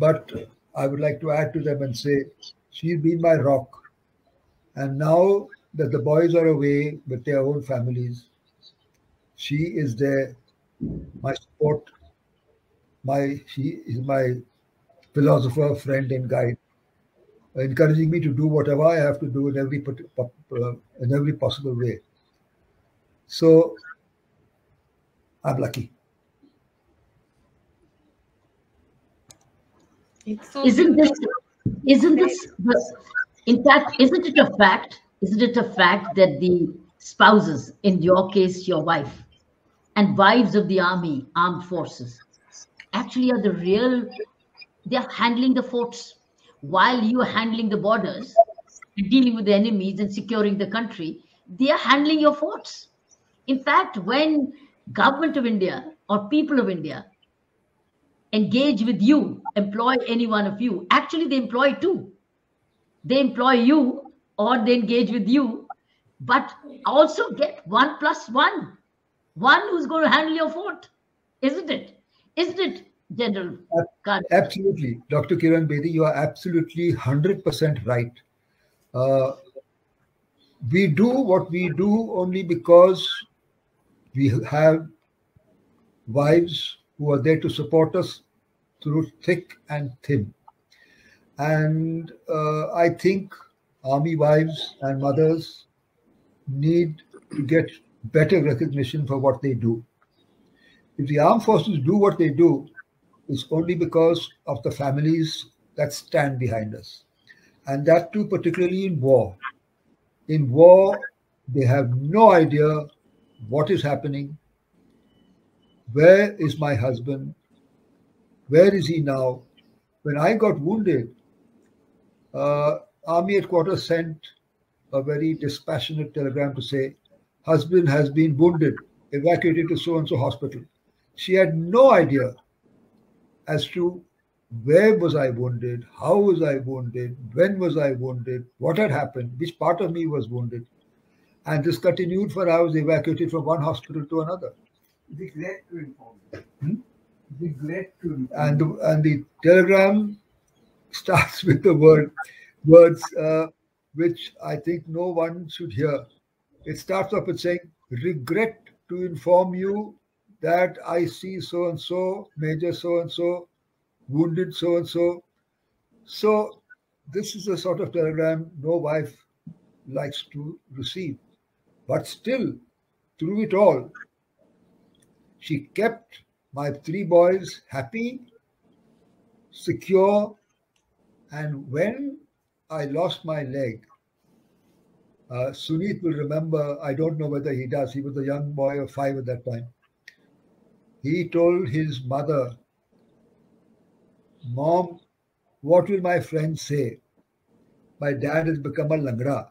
But I would like to add to them and say, she's been my rock. And now that the boys are away with their own families, she is there, my support, my, she is my philosopher, friend and guide, encouraging me to do whatever I have to do in every, in every possible way. So, I'm lucky. It's so isn't this, isn't this, in fact, isn't it a fact, isn't it a fact that the spouses, in your case, your wife, and wives of the army, armed forces, actually are the real, they're handling the forts while you're handling the borders, dealing with the enemies and securing the country, they are handling your forts. In fact, when government of India or people of India engage with you, employ any one of you, actually they employ two. They employ you or they engage with you, but also get one plus one, one who's going to handle your fort, isn't it? Isn't it, General? Absolutely. Doctor Kiran Bedi, you are absolutely one hundred percent right. Uh, we do what we do only because we have wives who are there to support us through thick and thin. And uh, I think army wives and mothers need to get better recognition for what they do. If the armed forces do what they do, it's only because of the families that stand behind us. And that too, particularly in war. In war, they have no idea what is happening. Where is my husband? Where is he now? When I got wounded, uh, Army Headquarters sent a very dispassionate telegram to say, husband has been wounded, evacuated to so-and-so hospital. She had no idea as to where was I wounded, how was I wounded, when was I wounded, what had happened, which part of me was wounded. And this continued for hours, evacuated from one hospital to another. They glad to inform you. Hmm? They glad to inform you. And the, and the telegram starts with the word, words uh, which I think no one should hear. It starts off with saying, regret to inform you that I see so-and-so, Major so-and-so, wounded so-and-so. So this is a sort of telegram no wife likes to receive. But still, through it all, she kept my three boys happy, secure. And when I lost my leg, uh, Sunit will remember, I don't know whether he does, he was a young boy of five at that time. He told his mother, Mom, what will my friends say? My dad has become a langra.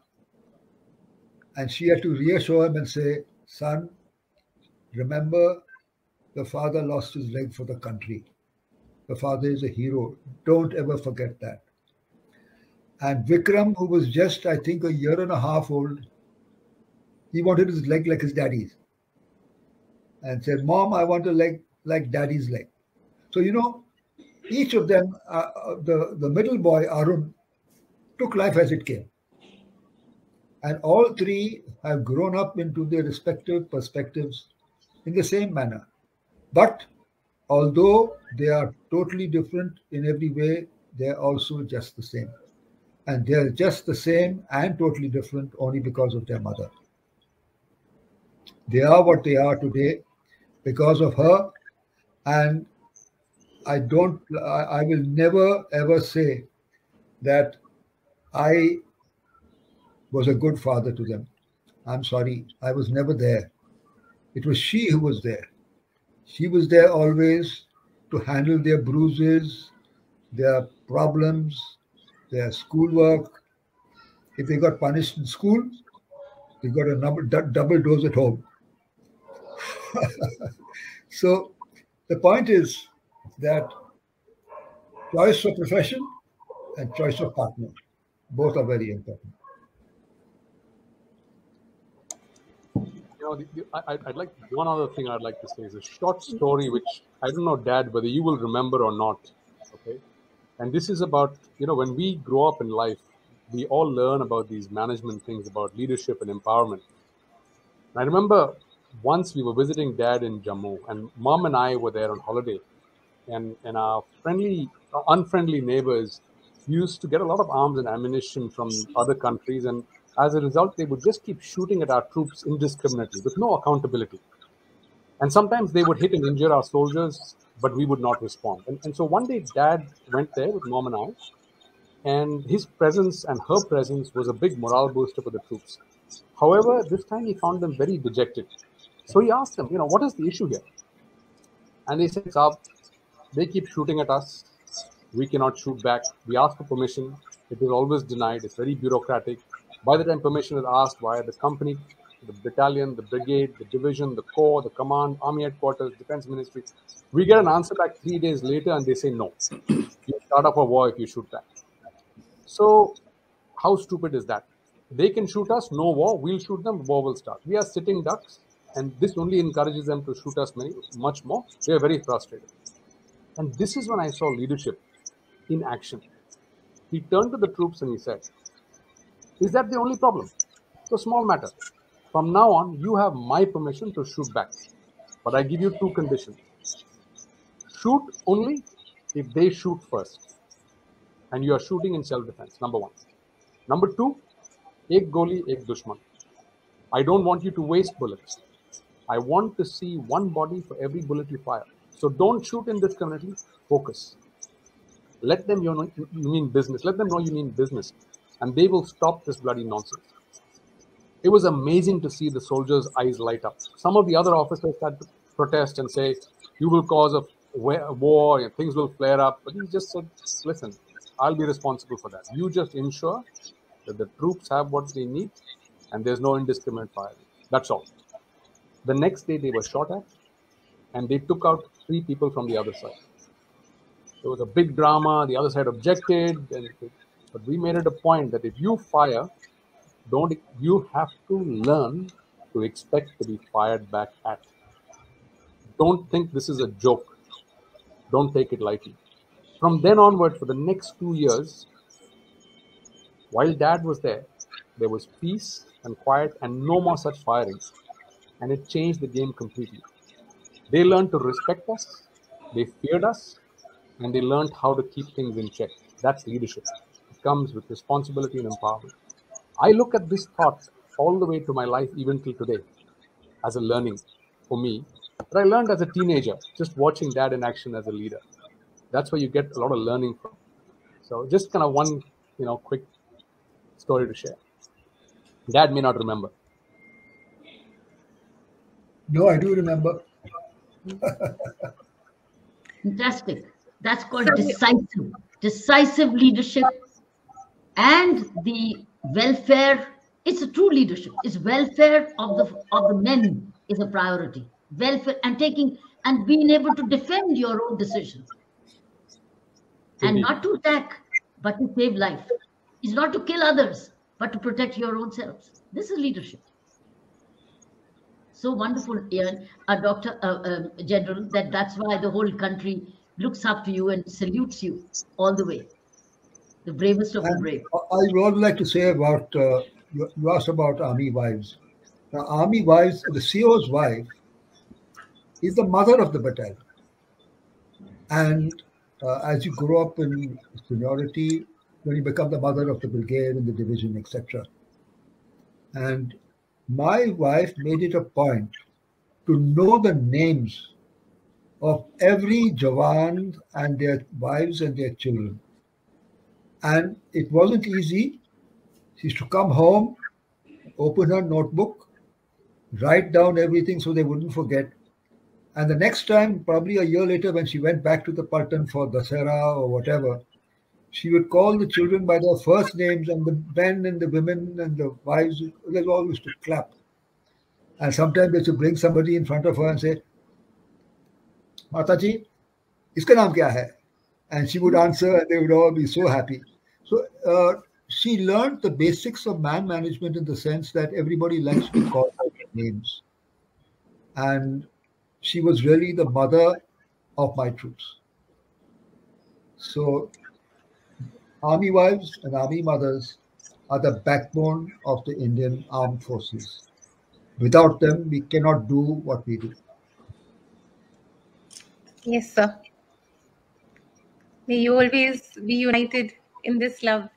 And she had to reassure him and say, son, remember, the father lost his leg for the country. The father is a hero. Don't ever forget that. And Vikram, who was just, I think, a year and a half old, he wanted his leg like his daddy's. And said, Mom, I want a leg like daddy's leg. So, you know, each of them, uh, the, the middle boy, Arun, took life as it came. And all three have grown up into their respective perspectives in the same manner. But although they are totally different in every way, they're also just the same. And they're just the same and totally different only because of their mother. They are what they are today because of her, and I don't, I will never ever say that I was a good father to them. I'm sorry, I was never there. It was she who was there. She was there always to handle their bruises, their problems, their schoolwork. If they got punished in school, they got a number, double dose at home. So the point is that choice of profession and choice of partner, both are very important. You know, the, the, I, I'd like one other thing I'd like to say is a short story, which I don't know, Dad, whether you will remember or not. Okay. And this is about, you know, when we grow up in life, we all learn about these management things, about leadership and empowerment. And I remember once we were visiting Dad in Jammu, and Mom and I were there on holiday, and, and our friendly, our unfriendly neighbors used to get a lot of arms and ammunition from other countries, and as a result, they would just keep shooting at our troops indiscriminately with no accountability. And sometimes they would hit and injure our soldiers, but we would not respond. And, and so one day, Dad went there with Mom and I, and his presence and her presence was a big morale booster for the troops. However, this time he found them very dejected. So he asked them, you know, what is the issue here? And they said, Saab, they keep shooting at us. We cannot shoot back. We ask for permission. It is always denied. It's very bureaucratic. By the time permission is asked via the company, the battalion, the brigade, the division, the corps, the command, army headquarters, defense ministry, we get an answer back three days later and they say, no, you start off a war if you shoot back. So how stupid is that? They can shoot us, no war, we'll shoot them, war will start. We are sitting ducks. And this only encourages them to shoot us many, much more. They are very frustrated. And this is when I saw leadership in action. He turned to the troops and he said, is that the only problem? It's a small matter. From now on, you have my permission to shoot back. But I give you two conditions. Shoot only if they shoot first. And you are shooting in self-defense, number one. Number two, ek goli, ek dushman. I don't want you to waste bullets. I want to see one body for every bullet you fire. So don't shoot indiscriminately, focus. Let them you know you mean business. Let them know you mean business. And they will stop this bloody nonsense. It was amazing to see the soldiers' eyes light up. Some of the other officers had to protest and say, you will cause a war, and things will flare up. But he just said, listen, I'll be responsible for that. You just ensure that the troops have what they need and there's no indiscriminate firing. That's all. The next day, they were shot at, and they took out three people from the other side. There was a big drama. The other side objected, and it, but we made it a point that if you fire, don't you have to learn to expect to be fired back at. Don't think this is a joke. Don't take it lightly. From then onward, for the next two years, while Dad was there, there was peace and quiet and no more such firings. And it changed the game completely. They learned to respect us, they feared us, and they learned how to keep things in check. That's leadership. It comes with responsibility and empowerment. I look at this thought all the way to my life, even till today, as a learning for me that I learned as a teenager, just watching Dad in action as a leader. That's where you get a lot of learning from. So just kind of one, you know, quick story to share. Dad may not remember. No, I do remember. Fantastic. That's called decisive. Decisive leadership and the welfare. It's a true leadership. It's welfare of the of the men is a priority. Welfare and taking and being able to defend your own decisions. Indeed. And not to attack, but to save life. It's not to kill others, but to protect your own selves. This is leadership. So wonderful, Ian, uh, Doctor Uh, uh, General, that that's why the whole country looks up to you and salutes you all the way. The bravest of and the brave. I would like to say about, uh, you, you asked about army wives. Now, army wives, the C O's wife is the mother of the battalion. And uh, as you grow up in seniority, when you become the mother of the brigade and the division, et cetera. And my wife made it a point to know the names of every Jawan and their wives and their children. And it wasn't easy. She used to come home, open her notebook, write down everything so they wouldn't forget. And the next time, probably a year later, when she went back to the Pultan for Dasera or whatever, she would call the children by their first names, and the men and the women and the wives, they all used to clap. And sometimes they used to bring somebody in front of her and say, Mataji, iska naam kya hai? And she would answer, and they would all be so happy. So uh, she learned the basics of man management in the sense that everybody likes to call her names. And she was really the mother of my troops. So army wives and army mothers are the backbone of the Indian armed forces. Without them, we cannot do what we do. Yes, sir. May you always be united in this love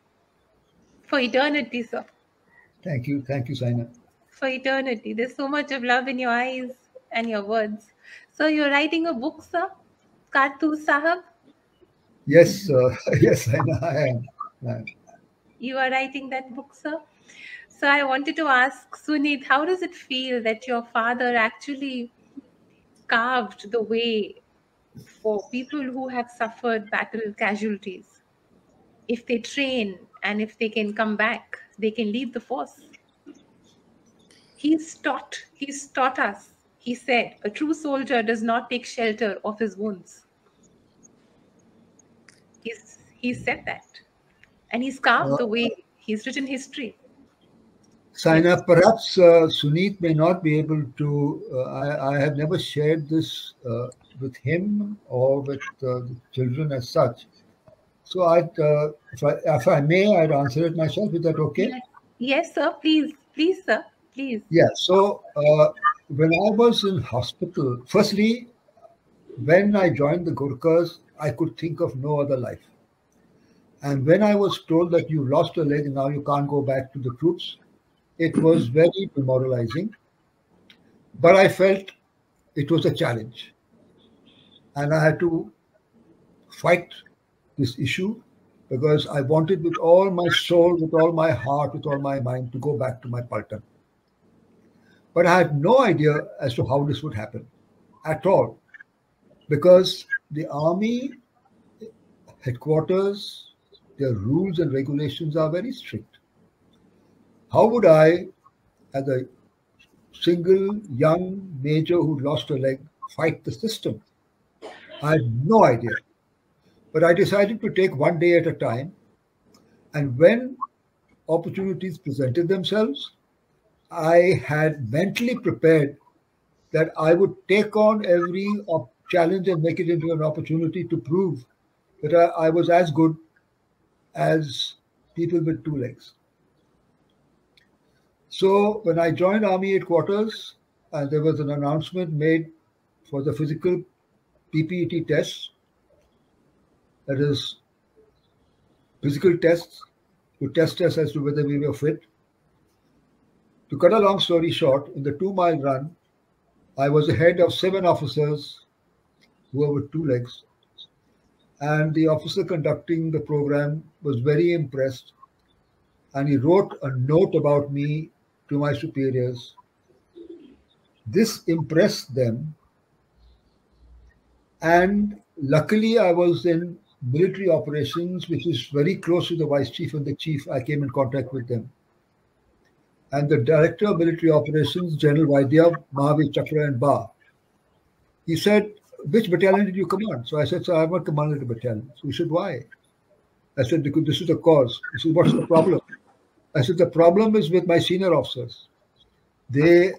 for eternity, sir. Thank you. Thank you, Saina. For eternity. There's so much of love in your eyes and your words. So you're writing a book, sir? Kartu Sahab? Yes, uh, yes, I know, I am. I am. You are writing that book, sir. So I wanted to ask Sunit, how does it feel that your father actually carved the way for people who have suffered battle casualties? If they train and if they can come back, they can lead the force. He's taught, he's taught us. He said, a true soldier does not take shelter of his wounds. He's, he said that. And he's carved uh, the way. He's written history. Saina, perhaps uh, Sunit may not be able to, uh, I, I have never shared this uh, with him or with uh, the children as such. So I'd, uh, if, I, if I may, I'd answer it myself. Is that okay? Yes, sir. Please. Please, sir. Please. Yeah. So, uh, when I was in hospital, firstly, when I joined the Gurkhas, I could think of no other life. And when I was told that you lost a leg and now you can't go back to the troops, it was very demoralizing. But I felt it was a challenge. And I had to fight this issue because I wanted with all my soul, with all my heart, with all my mind to go back to my Pultan. But I had no idea as to how this would happen at all, because the army headquarters, their rules and regulations are very strict. How would I, as a single young major who lost a leg, fight the system? I had no idea. But I decided to take one day at a time. And when opportunities presented themselves, I had mentally prepared that I would take on every challenge and make it into an opportunity to prove that I, I was as good as people with two legs. So when I joined Army Headquarters, and there was an announcement made for the physical P P E T tests, that is, physical tests to test us as to whether we were fit. To cut a long story short, in the two-mile run, I was ahead of seven officers who were with two legs. And the officer conducting the program was very impressed. And he wrote a note about me to my superiors. This impressed them. And luckily, I was in military operations, which is very close to the vice chief and the chief. I came in contact with them. And the Director of Military Operations, General Vaidya, Mahavir Chakra and Ba. He said, which battalion did you command? So I said, sir, I have not commanded a battalion. So he said, why? I said, because this is the cause. He said, what's the problem? I said, the problem is with my senior officers. They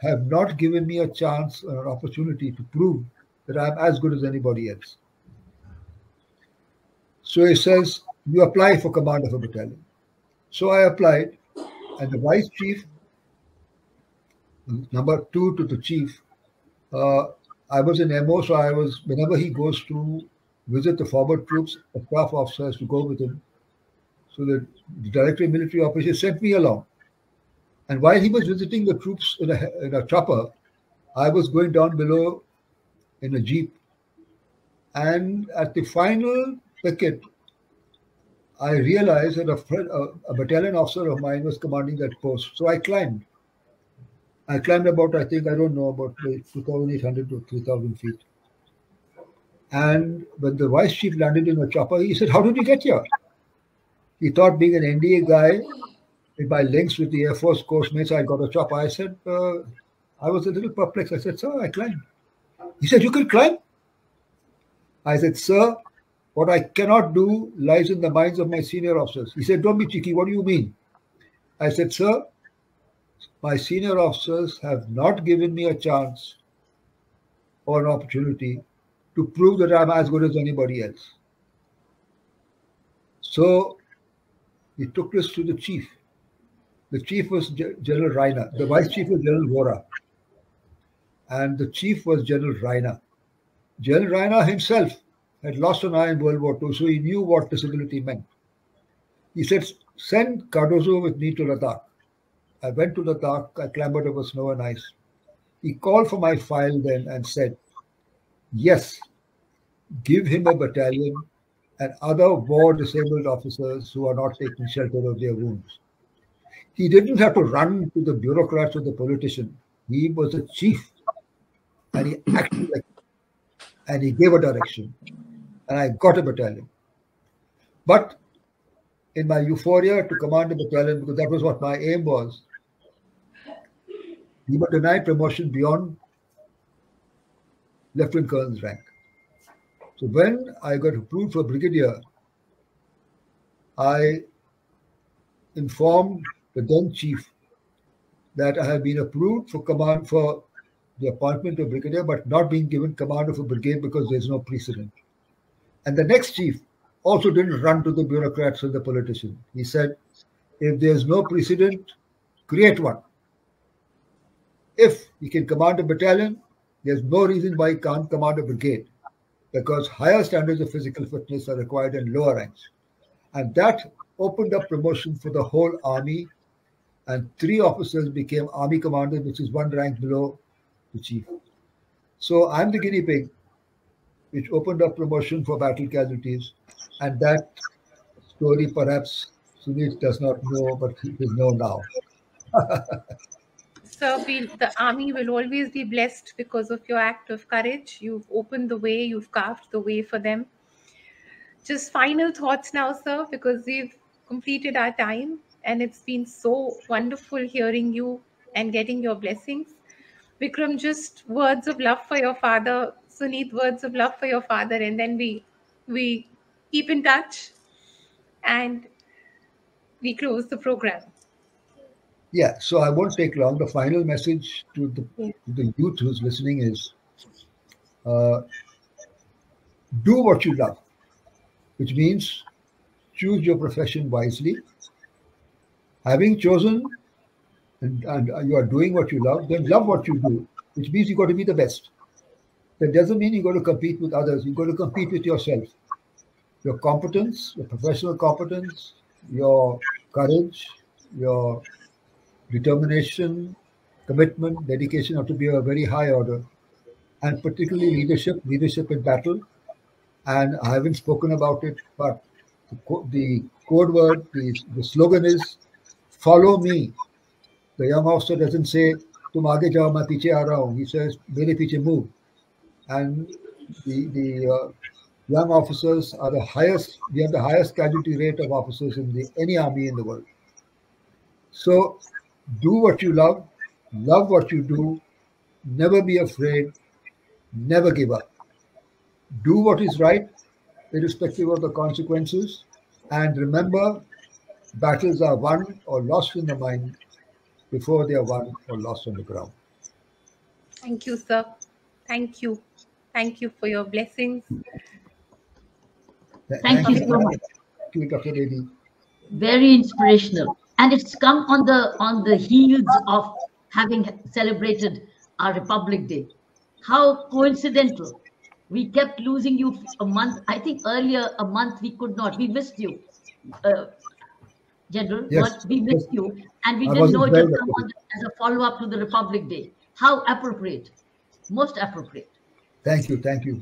have not given me a chance or an opportunity to prove that I am as good as anybody else. So he says, you apply for command of a battalion. So I applied. And the vice chief, number two to the chief, uh, I was in M O, so I was, whenever he goes to visit the forward troops, a staff officer has to go with him. So the, the Director of Military Operations sent me along. And while he was visiting the troops in a, in a chopper, I was going down below in a jeep And at the final picket, I realized that a, friend, a, a battalion officer of mine was commanding that post. So I climbed. I climbed about, I think, I don't know, about two thousand eight hundred to three thousand feet. And when the vice chief landed in a chopper, he said, "How did you get here?" He thought, being an N D A guy, with my links with the Air Force course mates, I got a chopper. I said, uh, I was a little perplexed. I said, "Sir, I climbed." He said, "You can climb?" I said, "Sir, what I cannot do lies in the minds of my senior officers." He said, "Don't be cheeky. What do you mean?" I said, "Sir, my senior officers have not given me a chance or an opportunity to prove that I'm as good as anybody else." So he took this to the chief. The chief was General Raina. The vice chief was General Bora. And the chief was General Raina. General Raina himself had lost an eye in World War Two, so he knew what disability meant. He said, "Send Cardozo with me to Ladakh." I went to Ladakh. I clambered over snow and ice. He called for my file then and said, "Yes, give him a battalion and other war disabled officers who are not taking shelter of their wounds." He didn't have to run to the bureaucrats or the politician. He was a chief, and he acted like, and he gave a direction, and I got a battalion. But in my euphoria to command a battalion, because that was what my aim was, we were denied promotion beyond Lieutenant Colonel's rank. So when I got approved for brigadier, I informed the then chief that I had been approved for command for the appointment of brigadier, but not being given command of a brigade because there's no precedent. And the next chief also didn't run to the bureaucrats and the politicians. He said, "If there's no precedent, create one. If he can command a battalion, there's no reason why he can't command a brigade, because higher standards of physical fitness are required in lower ranks." And that opened up promotion for the whole army, and three officers became army commanders, which is one rank below the chief. So I'm the guinea pig, which opened up promotion for battle casualties. And that story, perhaps Sunit does not know, but he will know now. Sir, we, the army will always be blessed because of your act of courage. You've opened the way, you've carved the way for them. Just final thoughts now, sir, because we've completed our time and it's been so wonderful hearing you and getting your blessings. Vikram, just words of love for your father. Sunit, words of love for your father. And then we, we keep in touch and we close the program. Yeah, so I won't take long. The final message to the, yeah. to the youth who's listening is, uh, do what you love, which means choose your profession wisely. Having chosen and, and you are doing what you love, then love what you do, which means you've got to be the best. That doesn't mean you've got to compete with others. You've got to compete with yourself. Your competence, your professional competence, your courage, your determination, commitment, dedication have to be a very high order, and particularly leadership, leadership in battle. And I haven't spoken about it, but the, co the code word, the, the slogan is, "Follow me." The young officer doesn't say, "Tum aage jao, main piche aa raha hoon." He says, "Mere piche move." And the, the uh, young officers are the highest, we have the highest casualty rate of officers in the, any army in the world. So, do what you love, love what you do, never be afraid, never give up. Do what is right, irrespective of the consequences. And remember, battles are won or lost in the mind before they are won or lost on the ground. Thank you, sir. Thank you. Thank you for your blessings. Thank, Thank you so much. Thank you, Doctor Bedi. Very inspirational. And it's come on the on the heels of having celebrated our Republic Day. How coincidental. We kept losing you a month. I think earlier a month we could not. We missed you, uh, General. Yes, but we missed yes. you. And we I didn't know it would come on as a follow-up to the Republic Day. How appropriate. Most appropriate. Thank you. Thank you.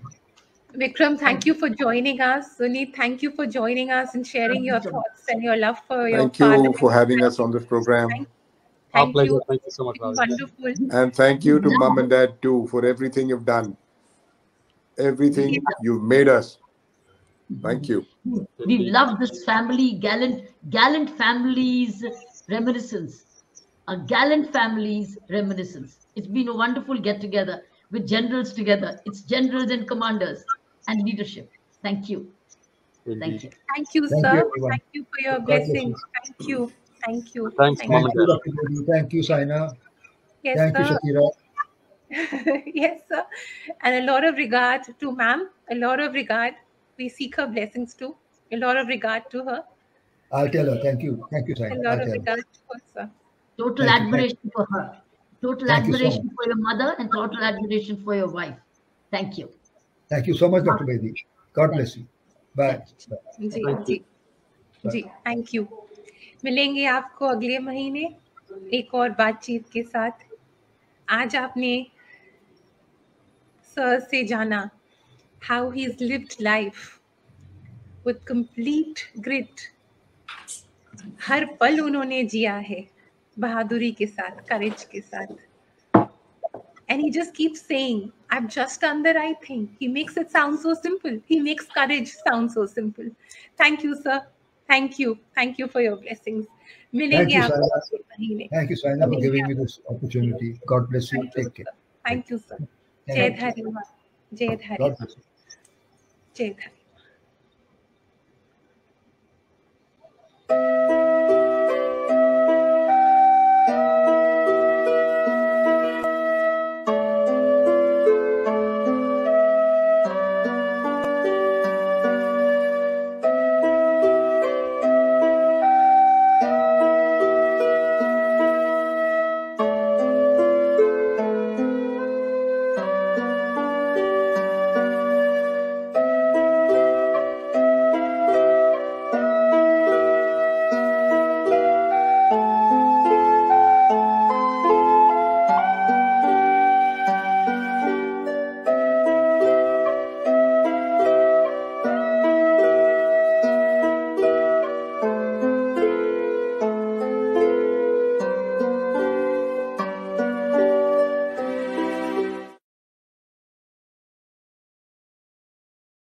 Vikram, thank you for joining us. Sunit, thank you for joining us and sharing your thoughts and your love for your Thank you for having us on this program. Thank, thank Our pleasure. You. Thank you so much. Wonderful. And thank you to no. Mom and Dad too for everything you've done. Everything you've made us. Thank you. We love this family, gallant, gallant families reminiscence. A gallant families reminiscence. It's been a wonderful get together with generals together. It's generals and commanders and leadership. Thank you. Indeed. Thank you. Thank you, Thank sir. You, Thank you for your blessings. Thank you. Thank you. Thanks, Thank Mama you. Dad. Thank you, Saina. Yes, Thank sir. You, Shakira. Yes, sir. And a lot of regard to ma'am. A lot of regard. We seek her blessings too. A lot of regard to her. I'll tell her. Thank you. Thank you, Saina. A lot I'll of regard her. To her, sir. Total Thank admiration you. For her. Total Thank admiration you so for your mother and total admiration for your wife. Thank you. Thank you so much, Doctor Bedi. God Thank bless you. Bye. Ji ji ji. Thank you. मिलेंगे आपको अगले महीने एक और बातचीत के साथ. आज आपने सर से जाना how he's lived life with complete grit. हर पल उन्होंने जिया है. बहादुरी के साथ, courage के साथ. And he just keeps saying, I've just done the right thing. He makes it sound so simple. He makes courage sound so simple. Thank you, sir. Thank you. Thank you for your blessings. Thank you, Saina. Thank you, Saina, for giving me this opportunity. God bless you. Take care. Thank you, sir. Jai Dharma. Jai Dharma. Jai Dharma.